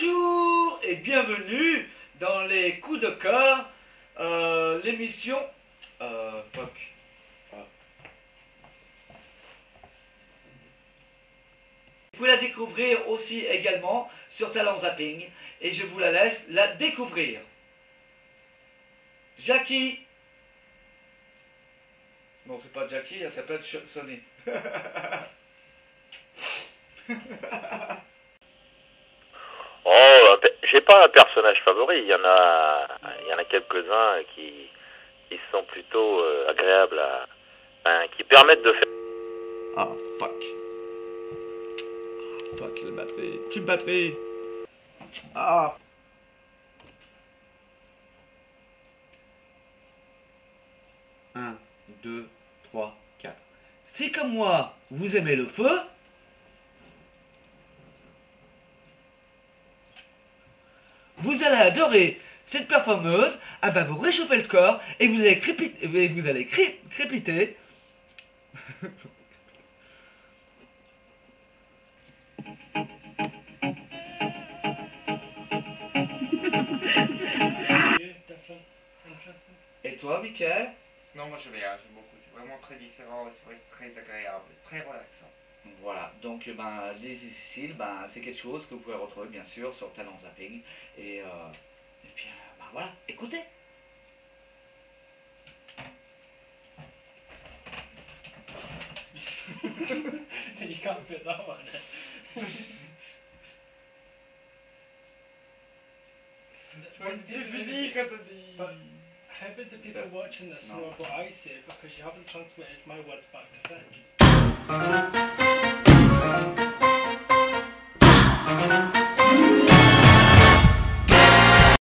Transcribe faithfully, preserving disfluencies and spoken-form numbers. Bonjour et bienvenue dans les coups de cœur, euh, l'émission euh, fuck. Ah. Vous pouvez la découvrir aussi également sur Talent Zapping et je vous la laisse la découvrir. Jackie. Non, c'est pas Jackie, elle s'appelle Sonny. Oh, j'ai pas un personnage favori, il y en a, il y en a quelques-uns qui, qui sont plutôt euh, agréables, à, hein, qui permettent de faire... Ah, oh, fuck. Oh, fuck, la batterie. Tu batterie. Ah. un, deux, trois, quatre. Si comme moi, vous aimez le feu... Vous allez adorer cette performeuse, elle va vous réchauffer le corps et vous allez crépiter. Et vous allez cré, crépiter. Et toi, Mickaël? Non, moi je vais, hein, j'aime beaucoup, c'est vraiment très différent, c'est très agréable, très relaxant. Voilà, donc ben, les ici, ben, c'est quelque chose que vous pouvez retrouver bien sûr sur Talent Zapping. Et, euh, et puis ben, voilà, écoutez. Happen to people watching this know what I say because you haven't transmitted my words back to them.